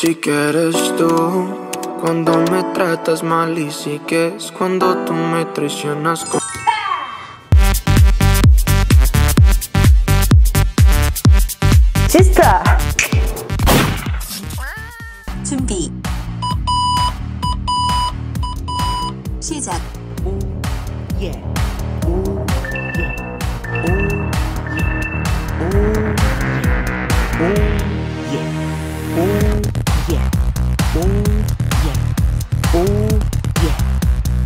Si que eres tú cuando me tratas mal y si que es cuando tú me traicionas con... Sister! 준비 시작. 오 예. 오 예. 오 예. 오 예. Oh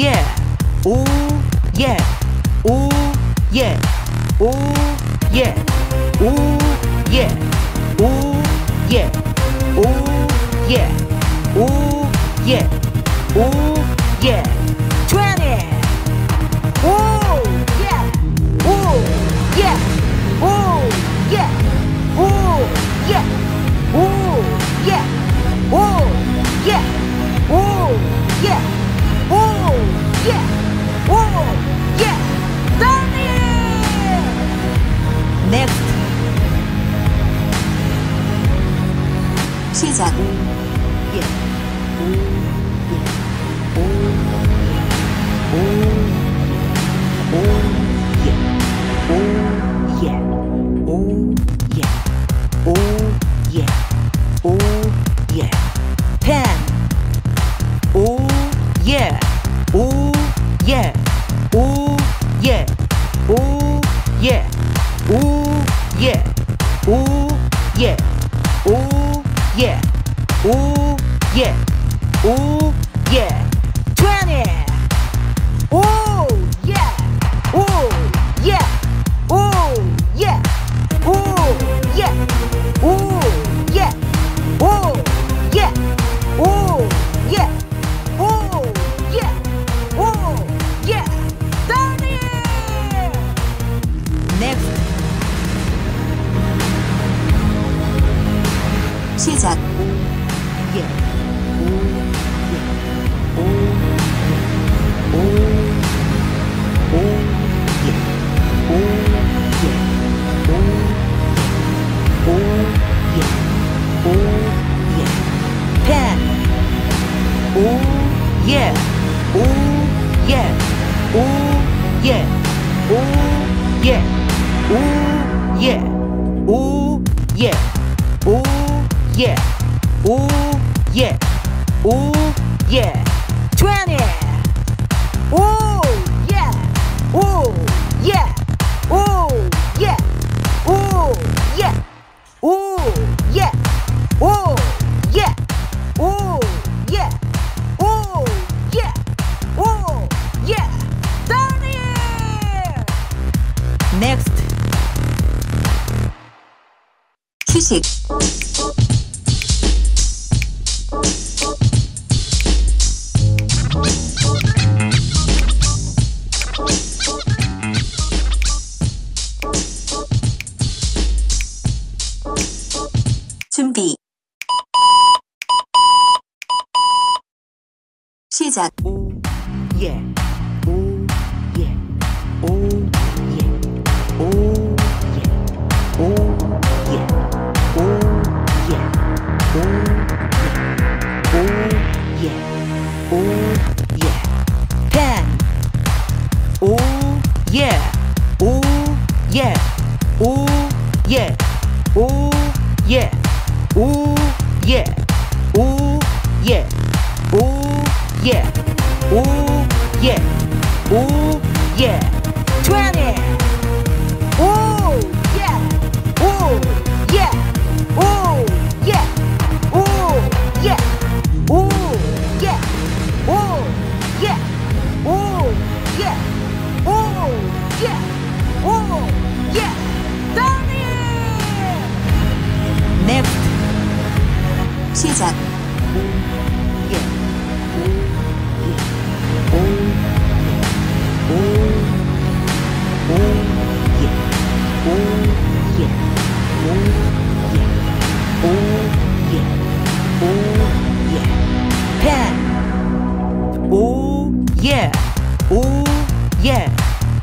yeah, oh yeah,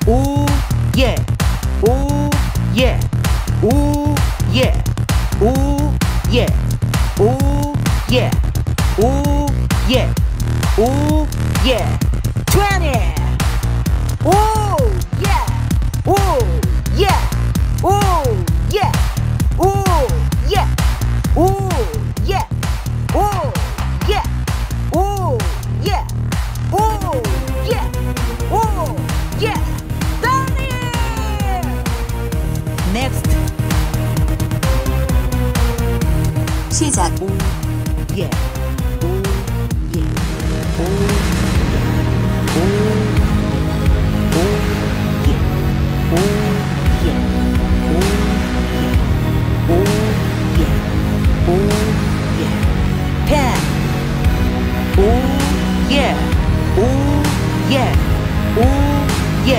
oh yeah, oh yeah, ooh yeah, ooh yeah, ooh yeah, ooh yeah, 20. Ooh yeah, ooh yeah, ooh yeah, ooh yeah, ooh yeah, ooh yeah, ooh yeah, ooh yeah, ooh yeah. Next. 시작. 오, 예. 오, 예. 오, 오, 오, 예. 오, 예. 오, 예. 오, 예. 오, 예. 펜. 오, 예. 오, 예. 오, 예. 오,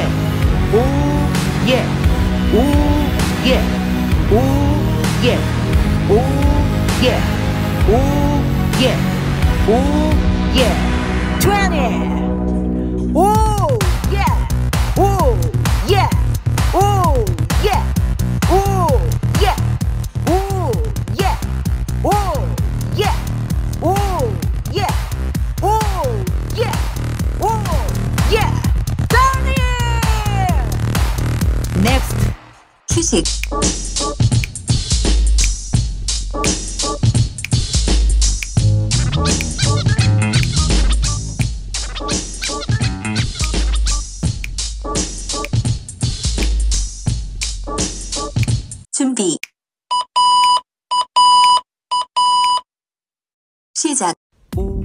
예. 오. Yeah, oh yeah, oh yeah, oh yeah, oh yeah, 20. Oh yeah, oh yeah, oh yeah, oh yeah, oh yeah, oh yeah, oh yeah, oh yeah, oh yeah, 30. Next. Music. 준비. 시작. 오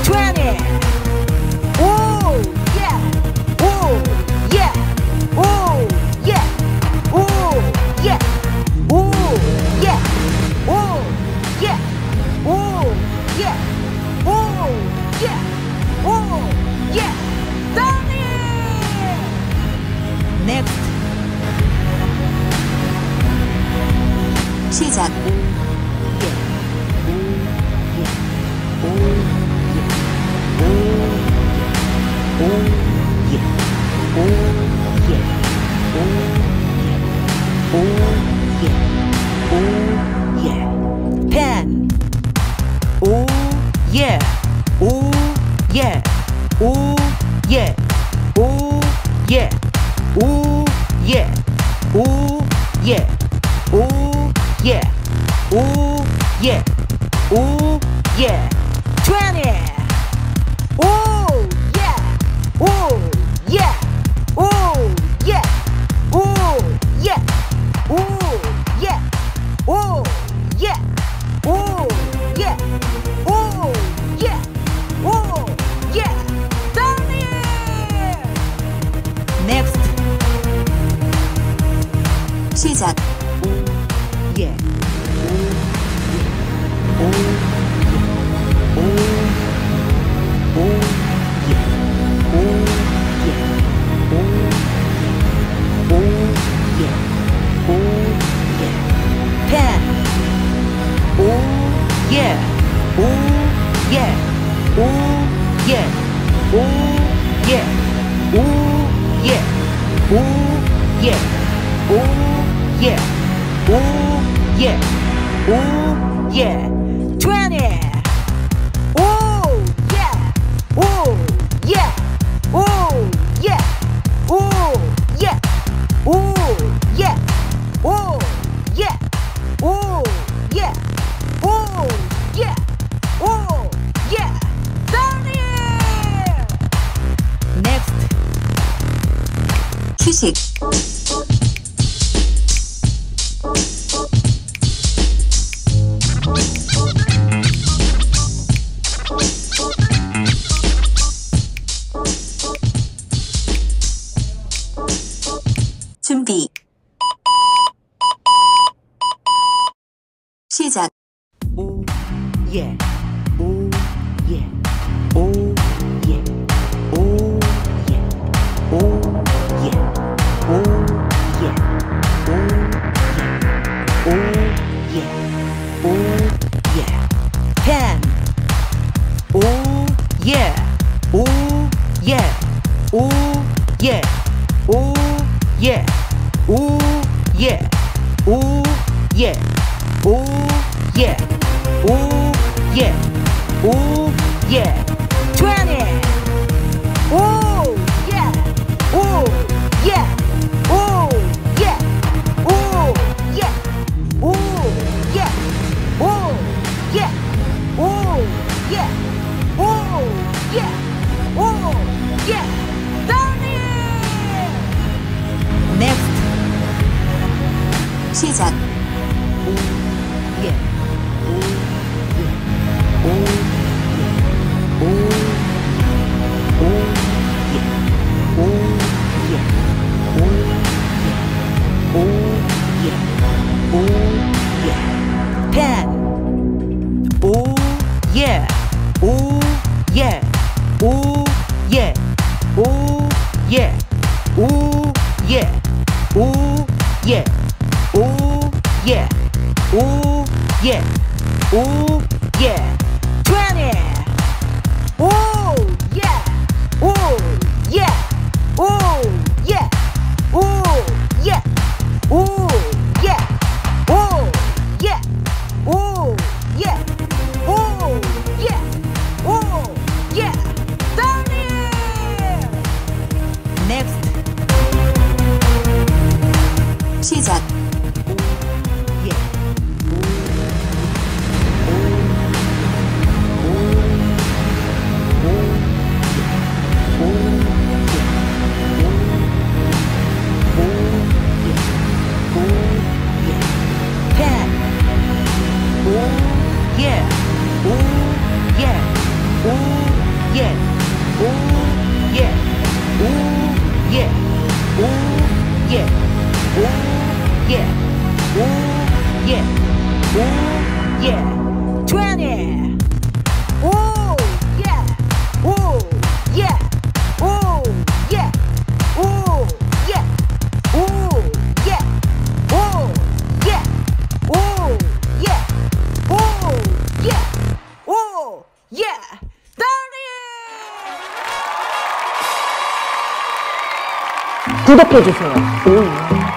20. Oh yeah, oh yeah, oh yeah, oh yeah, oh yeah, oh yeah, oh yeah. Oh yeah, done it. Next. 시작. Oh yeah, oh yeah, oh yeah, oh yeah, oh yeah, oh yeah, oh yeah, pen. Oh yeah, oh. Yeah, oh yeah, oh yeah, oh yeah, oh yeah, oh yeah, oh yeah, oh yeah, 20. Oh yeah, oh yeah, oh yeah, oh yeah, oh yeah, oh yeah, oh yeah, oh yeah, oh. Yeah, done it. Next. 시작. Oh yeah, oh yeah, oh yeah, oh yeah, oh yeah, oh yeah, oh yeah, pen. Oh yeah, oh yeah, oh. Yeah, oh yeah, oh yeah, oh yeah, oh yeah, oh yeah, oh yeah, 20. Oh yeah, oh yeah, oh yeah, oh yeah, oh yeah, oh yeah, oh yeah, oh yeah, oh yeah. Next. 휴식. 시작. 오, 예. 오, 예. 오, 예. 오, 예. 오, 예. 오, 예. 오, 예. 오, 예. 펜. 오, 예. 오, 예. 오, 예. 오, 예. 오, 예. 오, 예. 오, 예. 오, 예. 오, 예. 20. 오, 예. 오, 예. 오, 예. 오, 예. 오, 예. 오, 예. 오, 예. 오, 예. 오, 예. 30. Next. 시작. 오, 예. 오, 예. 오, 예. 오, 예. 오, 예. 오, 예. 오, 예. 오, 예. 오, 예. 펜. 오, 예. 오, 예. 오, 예. 오, 예. 오, 예. 오, 예. 오, 예. 오, 예. 오, 예. 20. 오, 예. 오, 예. 오, 예. 오, 예. 오, 예. 오, 예. 오, 예. 오, 예. 오, 예. 30. Next. 시작. 구독해주세요.